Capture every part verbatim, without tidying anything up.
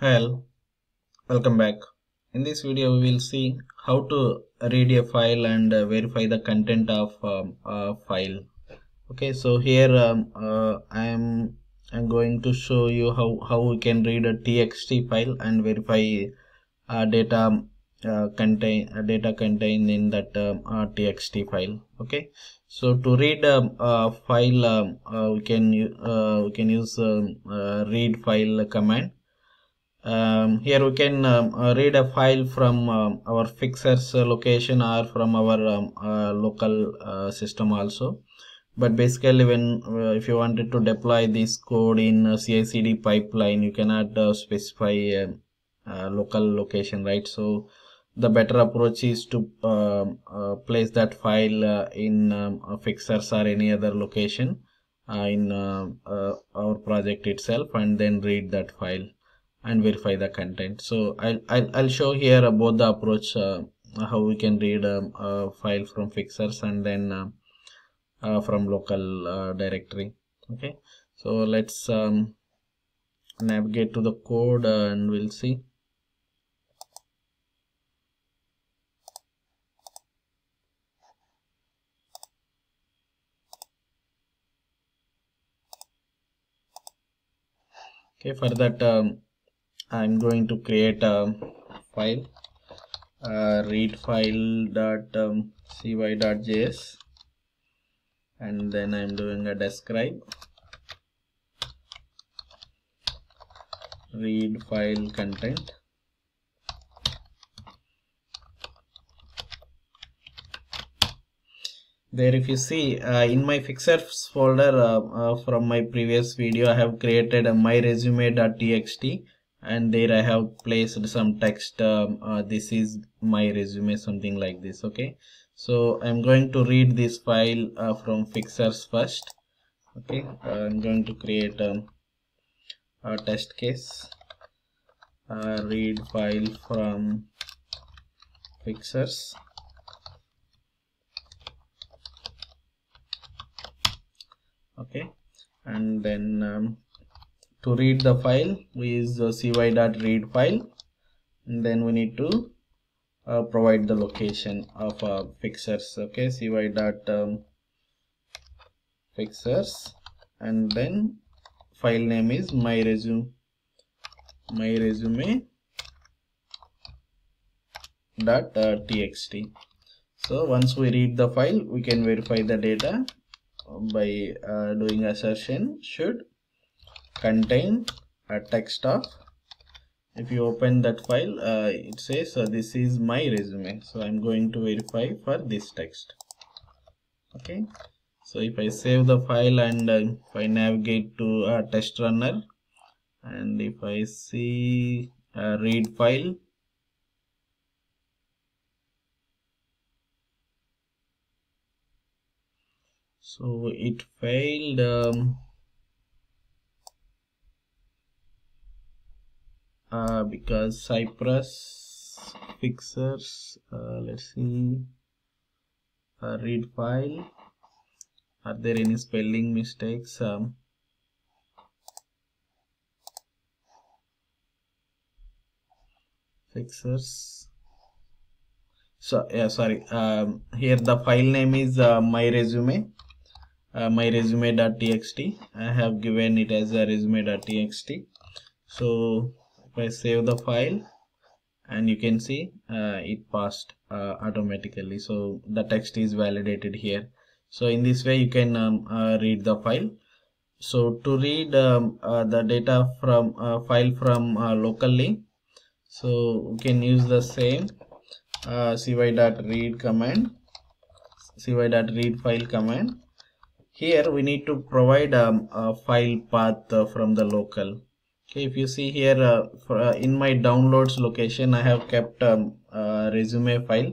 Hello, welcome back. In this video we will see how to read a file and uh, verify the content of um, a file. Okay, so here um, uh, I am I'm going to show you how, how we can read a T X T file and verify uh, data uh, contain uh, data contained in that um, uh, T X T file. Okay, so to read a, a file um, uh, we can uh, we can use um, uh, read file command. Um, here we can um, uh, read a file from um, our fixtures location or from our um, uh, local uh, system also. But basically, when uh, if you wanted to deploy this code in a C I C D pipeline, you cannot uh, specify a, a local location, right? So the better approach is to uh, uh, place that file uh, in um, fixtures or any other location uh, in uh, uh, our project itself, and then read that file and verify the content. So I'll, I'll, I'll show here about the approach, uh, how we can read um, a file from fixtures and then uh, uh, from local uh, directory. Okay, so let's um, navigate to the code uh, and we'll see. Okay, for that um, I'm going to create a file, uh, read file dot cy dot j s, and then I'm doing a describe read file content. There, if you see uh, in my fixtures folder uh, uh, from my previous video, I have created a my resume dot t x t, and there I have placed some text. Um, uh, this is my resume, something like this. Okay, so I'm going to read this file uh, from fixtures first. Okay, uh, I'm going to create um, a test case. Uh, read file from fixtures. Okay, and then um, to read the file we use uh, cy dot read file, and then we need to uh, provide the location of uh, fixtures. Okay, cy dot fixtures, and then file name is my resume my resume dot uh, txt. So once we read the file, we can verify the data by uh, doing assertion should contain a text of. If you open that file, uh, it says uh, this is my resume, so I'm going to verify for this text. Okay, so if I save the file and uh, if I navigate to a uh, test runner, and if I see uh, read file, so it failed. Um, uh, because Cypress fixtures, uh, let's see, uh, read file, are there any spelling mistakes? Um, fixtures. So yeah, sorry. Um, here the file name is uh, my resume. Uh, my resume dot t x t. I have given it as a resume dot t x t. So if I save the file, and you can see uh, it passed uh, automatically. So the text is validated here. So in this way you can um, uh, read the file. So to read um, uh, the data from uh, file from uh, locally, so we can use the same uh, cy dot read command, cy dot read file command. Here we need to provide um, a file path uh, from the local. Okay, if you see here uh, for, uh, in my downloads location, I have kept um, a resume file.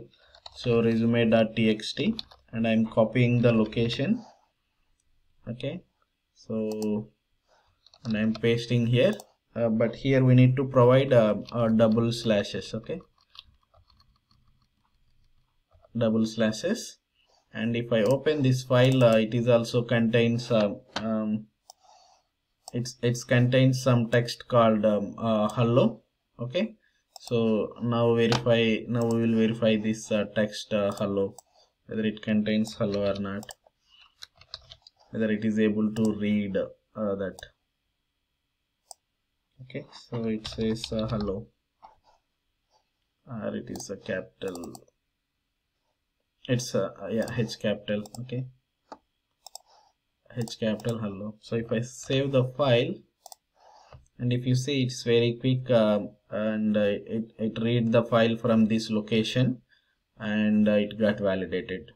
So resume dot t x t, and I'm copying the location. Okay, so and I'm pasting here, uh, but here we need to provide uh, uh, double slashes. Okay, double slashes. And if I open this file, uh, it is also contains uh, um, it's it's contains some text called um, uh, hello. Okay, so now verify now we will verify this uh, text uh, hello, whether it contains hello or not, whether it is able to read uh, that. Okay, so it says uh, hello, or it is a capital, it's a yeah H capital. Okay, H capital hello. So if I save the file, and if you see, it's very quick, uh, and uh, it, it read the file from this location, and uh, it got validated.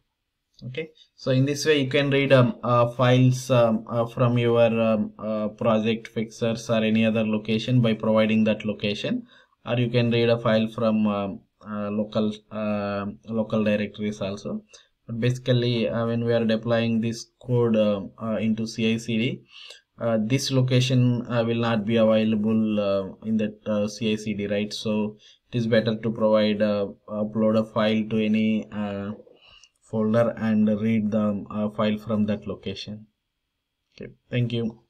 Okay, so in this way you can read um, uh, files um, uh, from your um, uh, project fixers or any other location by providing that location, or you can read a file from um, uh, local uh, local directories also. But basically uh, when we are deploying this code uh, uh, into C I C D, uh, this location uh, will not be available uh, in that uh, C I C D, right? So it is better to provide uh, upload a file to any uh, folder and read the uh, file from that location. Okay, thank you.